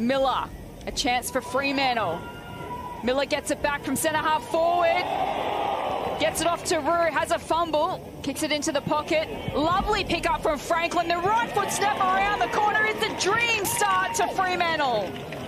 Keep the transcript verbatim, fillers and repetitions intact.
Miller, a chance for Fremantle. Miller gets it back from centre half forward. Gets it off to Rue, has a fumble. Kicks it into the pocket. Lovely pick up from Franklin. The right foot snap around the corner is the dream start to Fremantle.